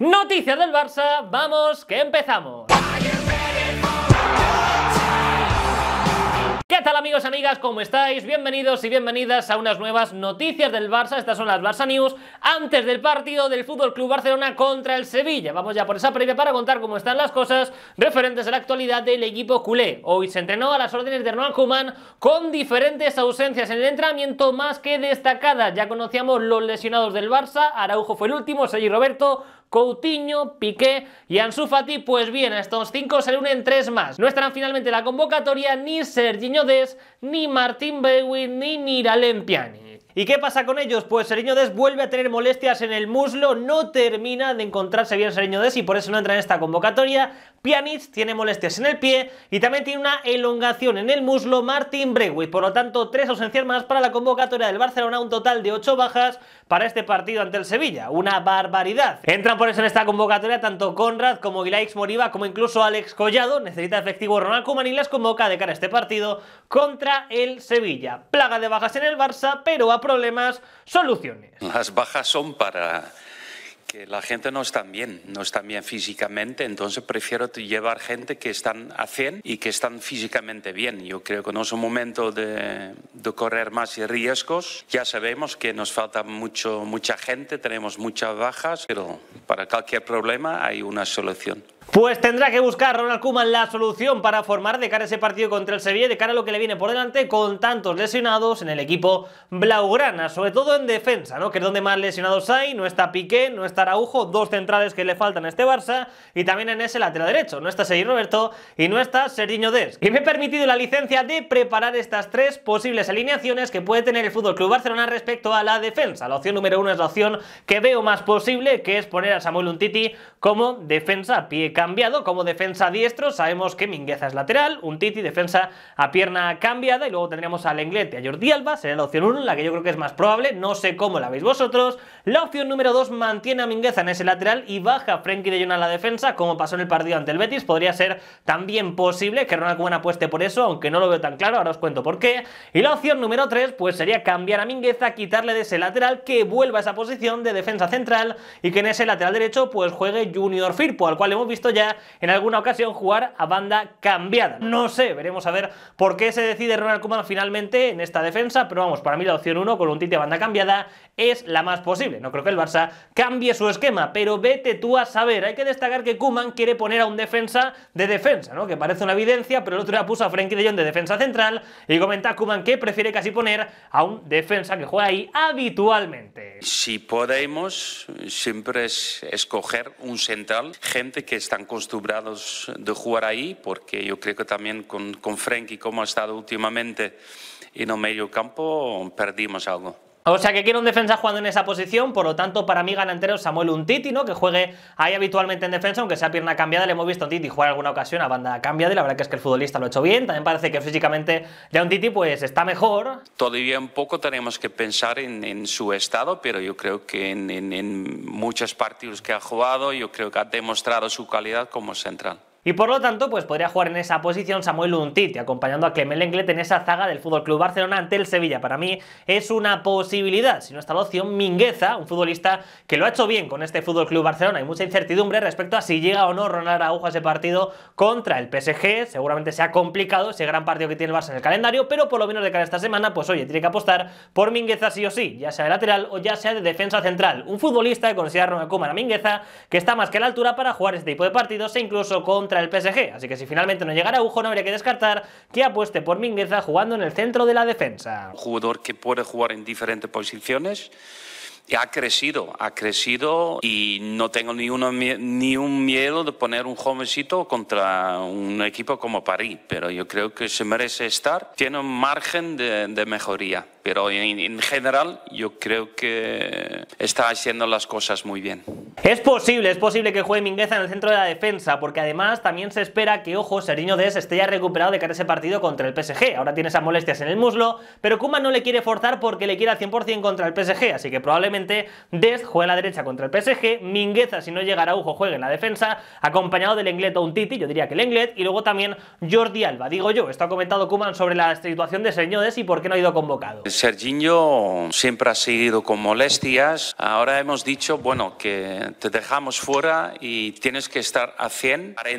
Noticias del Barça, vamos que empezamos. ¿Qué tal amigos, amigas? ¿Cómo estáis? Bienvenidos y bienvenidas a unas nuevas noticias del Barça. Estas son las Barça News antes del partido del FC Barcelona contra el Sevilla. Vamos ya por esa previa para contar cómo están las cosas referentes a la actualidad del equipo culé. Hoy se entrenó a las órdenes de Ronald Koeman con diferentes ausencias en el entrenamiento más que destacadas. Ya conocíamos los lesionados del Barça, Araujo fue el último, Sergi Roberto, Coutinho, Piqué y Ansu Fati. Pues bien, a estos 5 se le unen 3 más. No estarán finalmente en la convocatoria ni Sergiño Dest, ni Martín Bewin, ni Miralem Pjanić. ¿Y qué pasa con ellos? Pues Sergiño Dest vuelve a tener molestias en el muslo, no termina de encontrarse bien Sergiño Dest y por eso no entra en esta convocatoria. Pjanić tiene molestias en el pie y también tiene una elongación en el muslo Martín Braithwaite. Por lo tanto, 3 ausencias más para la convocatoria del Barcelona, un total de 8 bajas para este partido ante el Sevilla. Una barbaridad. Entran por eso en esta convocatoria tanto Conrad como Ilaix Moriba como incluso Alex Collado. Necesita efectivo Ronald Koeman y las convoca de cara a este partido contra el Sevilla. Plaga de bajas en el Barça, pero a problemas, soluciones. Las bajas son para que la gente no está bien físicamente, entonces prefiero llevar gente que están a 100 y que están físicamente bien. Yo creo que no es un momento de correr más riesgos. Ya sabemos que nos falta mucha gente, tenemos muchas bajas, pero para cualquier problema hay una solución. Pues tendrá que buscar Ronald Koeman la solución para formar de cara a ese partido contra el Sevilla, de cara a lo que le viene por delante con tantos lesionados en el equipo blaugrana, sobre todo en defensa, ¿no? Que es donde más lesionados hay. No está Piqué, no está Araujo, 2 centrales que le faltan a este Barça, y también en ese lateral derecho no está Sergi Roberto y no está Sergiño Dest. Y me he permitido la licencia de preparar estas 3 posibles alineaciones que puede tener el FC Barcelona respecto a la defensa. La opción número 1 es la opción que veo más posible, que es poner a Samuel Umtiti como defensa pie cambiado, como defensa diestro. Sabemos que Mingueza es lateral, Umtiti defensa a pierna cambiada, y luego tendríamos a Lenglet y a Jordi Alba. Sería la opción 1, la que yo creo que es más probable, no sé cómo la veis vosotros. La opción número 2 mantiene a Mingueza en ese lateral y baja Frenkie de Jong a la defensa, como pasó en el partido ante el Betis. Podría ser también posible que Ronald Koeman apueste por eso, aunque no lo veo tan claro, ahora os cuento por qué. Y la opción número 3 pues sería cambiar a Mingueza, quitarle de ese lateral, que vuelva a esa posición de defensa central y que en ese lateral derecho pues juegue Junior Firpo, al cual hemos visto ya en alguna ocasión jugar a banda cambiada. No sé, veremos a ver por qué se decide Ronald Koeman finalmente en esta defensa, pero vamos, para mí la opción 1 con Umtiti a banda cambiada es la más posible. No creo que el Barça cambie su esquema, pero vete tú a saber. Hay que destacar que Koeman quiere poner a un defensa de defensa, ¿no? Que parece una evidencia, pero el otro día puso a Frenkie de Jong de defensa central y comenta Koeman que prefiere casi poner a un defensa que juega ahí habitualmente. Si podemos, siempre es escoger un central, gente que está acostumbrados de jugar ahí, porque yo creo que también con Frenkie, como ha estado últimamente en el medio campo, perdimos algo. O sea que quiere un defensa jugando en esa posición, por lo tanto para mí gana entero Samuel Umtiti, ¿no? Que juegue ahí habitualmente en defensa, aunque sea pierna cambiada. Le hemos visto a Umtiti jugar alguna ocasión a banda cambiada y la verdad que es que el futbolista lo ha hecho bien. También parece que físicamente ya Umtiti pues está mejor. Todavía un poco tenemos que pensar en su estado, pero yo creo que en muchos partidos que ha jugado, yo creo que ha demostrado su calidad como central. Y por lo tanto, pues podría jugar en esa posición Samuel Umtiti, acompañando a Clement Lenglet en esa zaga del FC Barcelona ante el Sevilla. Para mí es una posibilidad. Si no está la opción Mingueza, un futbolista que lo ha hecho bien con este FC Barcelona. Hay mucha incertidumbre respecto a si llega o no Ronald Araujo a ese partido contra el PSG. Seguramente sea complicado ese gran partido que tiene el Barça en el calendario, pero por lo menos de cara a esta semana, pues oye, tiene que apostar por Mingueza sí o sí, ya sea de lateral o ya sea de defensa central. Un futbolista que considera Ronald Koeman a Mingueza, que está más que a la altura para jugar este tipo de partidos e incluso contra el PSG, así que si finalmente no llegara Araujo, no habría que descartar que apueste por Mingueza jugando en el centro de la defensa. Un jugador que puede jugar en diferentes posiciones y ha crecido y no tengo ni un miedo de poner un jovencito contra un equipo como París, pero yo creo que se merece estar, tiene un margen de mejoría. Pero en general yo creo que está haciendo las cosas muy bien. Es posible que juegue Mingueza en el centro de la defensa, porque además también se espera que, ojo, Sergiño Dest esté ya recuperado de cara a ese partido contra el PSG. Ahora tiene esas molestias en el muslo, pero Koeman no le quiere forzar porque le quiere al 100% contra el PSG, así que probablemente Dest juegue en la derecha contra el PSG, Mingueza, si no llega Araujo, juegue en la defensa, acompañado de Lenglet o Umtiti, yo diría que Lenglet, y luego también Jordi Alba. Digo yo, esto ha comentado Koeman sobre la situación de Sergiño Dest y por qué no ha ido convocado. Sergiño siempre ha seguido con molestias. Ahora hemos dicho, bueno, que te dejamos fuera y tienes que estar a 100 para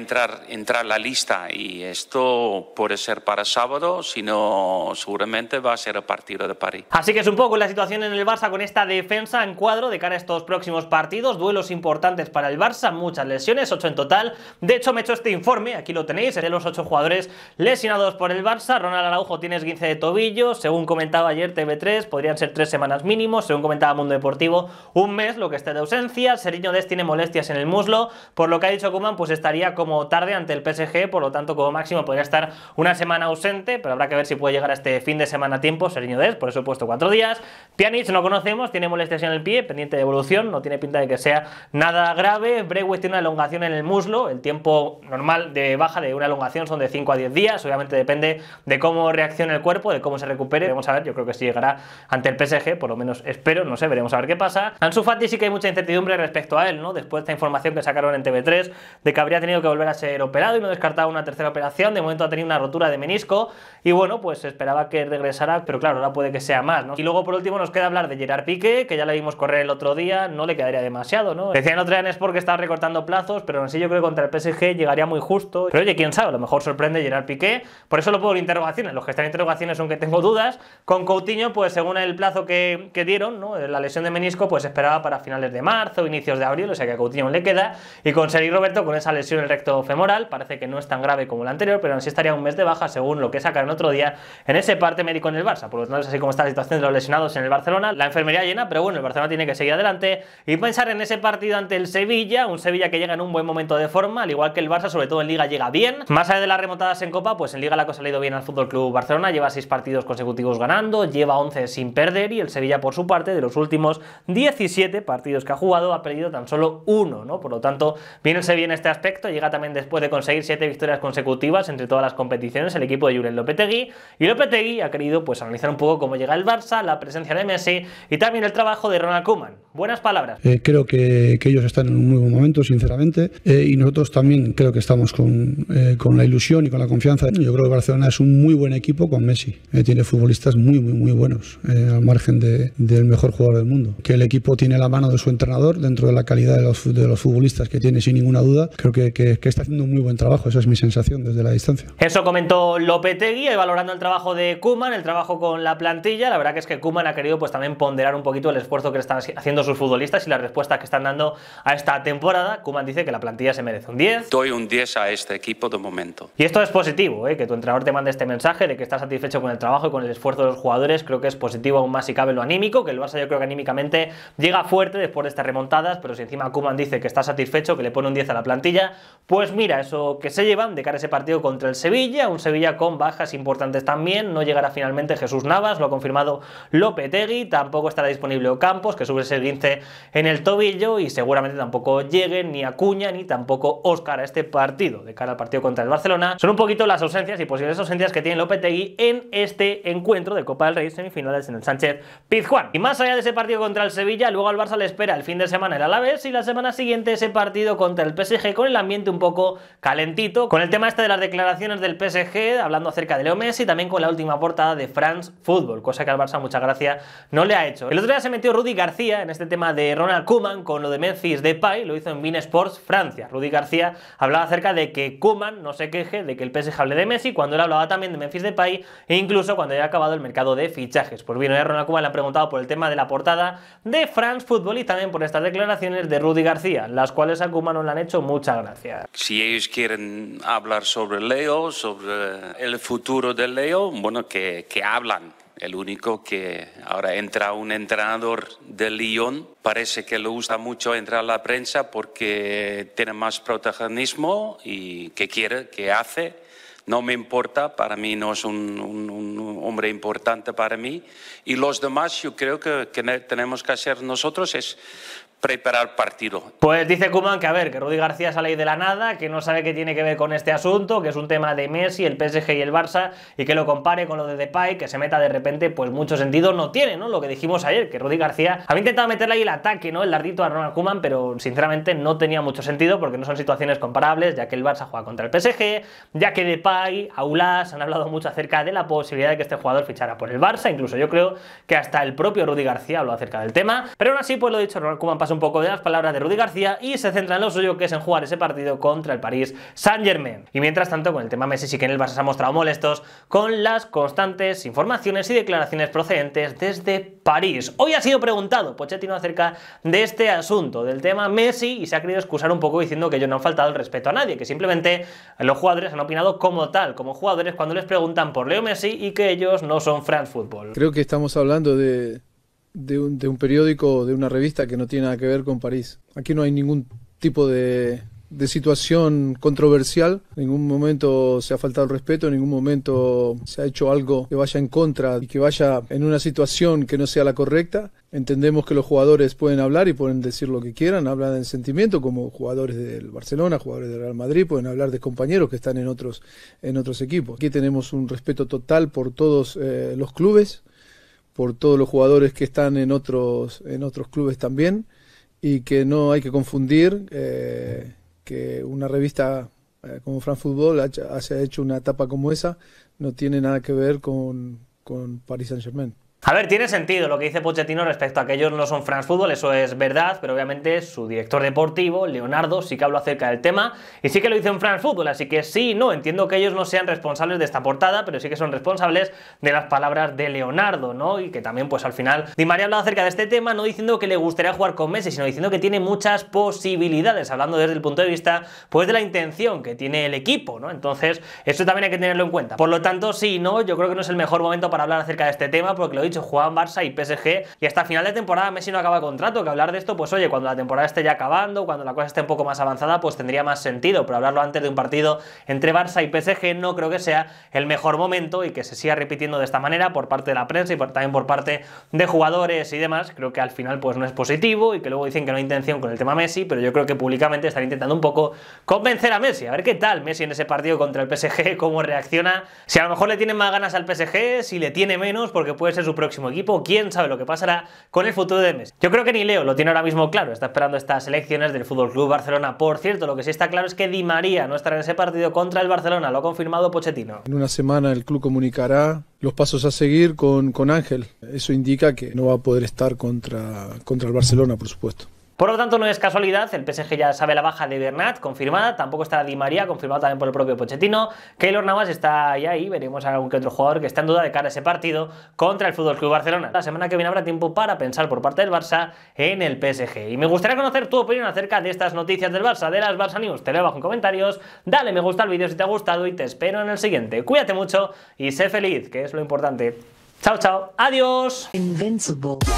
entrar la lista. Y esto puede ser para sábado, si no, seguramente va a ser el partido de París. Así que es un poco la situación en el Barça con esta defensa en cuadro de cara a estos próximos partidos. Duelos importantes para el Barça, muchas lesiones, 8 en total. De hecho, me he hecho este informe, aquí lo tenéis, de los 8 jugadores lesionados por el Barça. Ronald Araujo tiene esguince de tobillo, según comentaba ayer TV3, podrían ser 3 semanas mínimo, según comentaba Mundo Deportivo, un mes lo que esté de ausencia. Sergiño Dest tiene molestias en el muslo, por lo que ha dicho Koeman, pues estaría como tarde ante el PSG, por lo tanto como máximo podría estar una semana ausente, pero habrá que ver si puede llegar a este fin de semana a tiempo Sergiño Dest, por eso he puesto 4 días. Pjanic no conocemos, tiene molestias en el pie, pendiente de evolución, no tiene pinta de que sea nada grave. Braithwaite tiene una elongación en el muslo, el tiempo normal de baja de una elongación son de 5 a 10 días, obviamente depende de cómo reacciona el cuerpo, de cómo se recupere. Vamos a ver, yo creo que sí llegará ante el PSG, por lo menos espero, no sé, veremos a ver qué pasa. Ansu Fati sí que hay mucha incertidumbre respecto a él, ¿no? Después de esta información que sacaron en TV3 de que habría tenido que volver a ser operado y no descartaba una tercera operación, de momento ha tenido una rotura de menisco y bueno, pues esperaba que regresara, pero claro, ahora puede que sea más, ¿no? Y luego por último nos queda hablar de Gerard Piqué, que ya le vimos correr el otro día, no le quedaría demasiado, ¿no? Decían otra vez porque estaba recortando plazos, pero no sé, yo creo que contra el PSG llegaría muy justo, pero oye, quién sabe, a lo mejor sorprende Gerard Piqué, por eso lo pongo en interrogaciones, los que están en interrogaciones son que tengo dudas. Con Coutinho, pues según el plazo que dieron, ¿no? La lesión de menisco, pues esperaba para finales de marzo, inicios de abril, o sea que a Coutinho le queda. Y con Sergi Roberto, con esa lesión en el recto femoral, parece que no es tan grave como la anterior, pero aún así estaría un mes de baja, según lo que sacaron otro día en ese parte médico en el Barça. Por lo tanto, es así como está la situación de los lesionados en el Barcelona, la enfermería llena, pero bueno, el Barcelona tiene que seguir adelante y pensar en ese partido ante el Sevilla, un Sevilla que llega en un buen momento de forma, al igual que el Barça, sobre todo en Liga llega bien. Más allá de las remontadas en Copa, pues en Liga la cosa le ha ido bien al FC Barcelona, lleva 6 partidos consecutivos ganando, lleva 11 sin perder, y el Sevilla por su parte, de los últimos 17 partidos que ha jugado, ha perdido tan solo 1, ¿no? Por lo tanto, viene el Sevilla en este aspecto, llega también después de conseguir 7 victorias consecutivas entre todas las competiciones el equipo de Julen Lopetegui, y Lopetegui ha querido pues analizar un poco cómo llega el Barça, la presencia de Messi y también el trabajo de Ronald Koeman. Buenas palabras. Creo que ellos están en un nuevo momento, sinceramente, y nosotros también creo que estamos con la ilusión y con la confianza. Yo creo que Barcelona es un muy buen equipo con Messi, tiene futbolistas muy buenos, al margen del mejor jugador del mundo. Que el equipo tiene la mano de su entrenador dentro de la calidad de los futbolistas que tiene, sin ninguna duda. Creo que está haciendo un muy buen trabajo, esa es mi sensación desde la distancia. Eso comentó Lopetegui, valorando el trabajo de Koeman, el trabajo con la plantilla. La verdad que es que Koeman ha querido pues también ponderar un poquito el esfuerzo que le están haciendo sus futbolistas y las respuestas que están dando a esta temporada. Koeman dice que la plantilla se merece un 10. Doy un 10 a este equipo de momento. Y esto es positivo, que tu entrenador te mande este mensaje de que estás satisfecho con el trabajo y con el esfuerzo de los jugadores. Creo que es positivo, aún más si cabe, lo anímico, que el Barça yo creo que anímicamente llega fuerte después de estas remontadas, pero si encima Koeman dice que está satisfecho, que le pone un 10 a la plantilla, pues mira, eso que se llevan de cara a ese partido contra el Sevilla, un Sevilla con bajas importantes también. No llegará finalmente Jesús Navas, lo ha confirmado Lopetegui, tampoco estará disponible Ocampos, que sufre ese esguince en el tobillo, y seguramente tampoco lleguen ni Acuña ni tampoco Oscar a este partido, de cara al partido contra el Barcelona. Son un poquito las ausencias y posibles ausencias que tiene Lopetegui en este encuentro de Copa del Rey, semifinales en el Sánchez-Pizjuán. Y más allá de ese partido contra el Sevilla, luego al Barça le espera el fin de semana el Alavés y la semana siguiente ese partido contra el PSG, con el ambiente un poco calentito, con el tema este de las declaraciones del PSG, hablando acerca de Leo Messi, también con la última portada de France Football, cosa que al Barça mucha gracia no le ha hecho. El otro día se metió Rudi García en este tema de Ronald Koeman con lo de Memphis Depay, lo hizo en beIN Sports Francia. Rudi García hablaba acerca de que Koeman no se queje de que el PSG hable de Messi, cuando él hablaba también de Memphis Depay, e incluso cuando haya acabado el mercado de fichajes. Pues bien, a Ronald Koeman le han preguntado por el tema de la portada de France Football y también por estas declaraciones de Rudi García, las cuales a Koeman no le han hecho mucha gracia. Si ellos quieren hablar sobre Leo, sobre el futuro de Leo, bueno, que hablan. El único que ahora entra un entrenador de Lyon, parece que le gusta mucho entrar a la prensa porque tiene más protagonismo y que quiere, que hace. No me importa, para mí no es un hombre importante para mí. Y los demás yo creo que tenemos que hacer nosotros es preparar partido. Pues dice Koeman que a ver, que Rudi García sale ahí de la nada, que no sabe qué tiene que ver con este asunto, que es un tema de Messi, el PSG y el Barça, y que lo compare con lo de Depay, que se meta de repente, pues mucho sentido no tiene, ¿no? Lo que dijimos ayer, que Rudi García había intentado meterle ahí el ataque, ¿no? El lardito a Ronald Koeman, pero sinceramente no tenía mucho sentido porque no son situaciones comparables, ya que el Barça juega contra el PSG, ya que Depay, Aulas han hablado mucho acerca de la posibilidad de que este jugador fichara por el Barça, incluso yo creo que hasta el propio Rudi García habló acerca del tema, pero aún así, pues lo dicho, Ronald Koeman pasa un poco de las palabras de Rudi García y se centra en lo suyo, que es en jugar ese partido contra el Paris Saint-Germain. Y mientras tanto, con el tema Messi sí que en el Barça se ha mostrado molestos con las constantes informaciones y declaraciones procedentes desde París. Hoy ha sido preguntado Pochettino acerca de este asunto, del tema Messi, y se ha querido excusar un poco diciendo que ellos no han faltado el respeto a nadie, que simplemente los jugadores han opinado como tal, como jugadores, cuando les preguntan por Leo Messi, y que ellos no son France Football. Creo que estamos hablando de un periódico, de una revista que no tiene nada que ver con París. Aquí no hay ningún tipo de situación controversial, en ningún momento se ha faltado el respeto, en ningún momento se ha hecho algo que vaya en contra y que vaya en una situación que no sea la correcta. Entendemos que los jugadores pueden hablar y pueden decir lo que quieran, hablan del sentimiento, como jugadores del Barcelona, jugadores del Real Madrid, pueden hablar de compañeros que están en otros equipos. Aquí tenemos un respeto total por todos los clubes, por todos los jugadores que están en otros clubes también, y que no hay que confundir que una revista como France Football haya hecho una etapa como esa, no tiene nada que ver con Paris Saint-Germain. A ver, tiene sentido lo que dice Pochettino respecto a que ellos no son France Football, eso es verdad, pero obviamente su director deportivo, Leonardo, sí que habló acerca del tema y sí que lo hizo en France Football, así que sí, no, entiendo que ellos no sean responsables de esta portada, pero sí que son responsables de las palabras de Leonardo, ¿no? Y que también, pues al final, Di María ha hablado acerca de este tema, no diciendo que le gustaría jugar con Messi, sino diciendo que tiene muchas posibilidades, hablando desde el punto de vista, pues de la intención que tiene el equipo, ¿no? Entonces, eso también hay que tenerlo en cuenta. Por lo tanto, sí, no, yo creo que no es el mejor momento para hablar acerca de este tema, porque lo jugaban Barça y PSG y hasta final de temporada Messi no acaba contrato, que hablar de esto pues oye, cuando la temporada esté ya acabando, cuando la cosa esté un poco más avanzada, pues tendría más sentido, pero hablarlo antes de un partido entre Barça y PSG no creo que sea el mejor momento, y que se siga repitiendo de esta manera por parte de la prensa y también por parte de jugadores y demás, creo que al final pues no es positivo, y que luego dicen que no hay intención con el tema Messi, pero yo creo que públicamente están intentando un poco convencer a Messi, a ver qué tal Messi en ese partido contra el PSG, cómo reacciona, si a lo mejor le tienen más ganas al PSG, si le tiene menos, porque puede ser su próximo equipo, quién sabe lo que pasará con el futuro de Messi. Yo creo que ni Leo lo tiene ahora mismo claro, está esperando estas elecciones del Fútbol Club Barcelona. Por cierto, lo que sí está claro es que Di María no estará en ese partido contra el Barcelona, lo ha confirmado Pochettino. En una semana el club comunicará los pasos a seguir con Ángel. Eso indica que no va a poder estar contra el Barcelona, por supuesto. Por lo tanto, no es casualidad, el PSG ya sabe la baja de Bernat, confirmada, tampoco estará Di María, confirmado también por el propio Pochettino, Keylor Navas está ya ahí, veremos a algún que otro jugador que está en duda de cara a ese partido contra el FC Barcelona. La semana que viene habrá tiempo para pensar por parte del Barça en el PSG. Y me gustaría conocer tu opinión acerca de estas noticias del Barça, de las Barça News. Te leo abajo en comentarios, dale me gusta al vídeo si te ha gustado y te espero en el siguiente. Cuídate mucho y sé feliz, que es lo importante. Chao, chao, adiós. Invincible.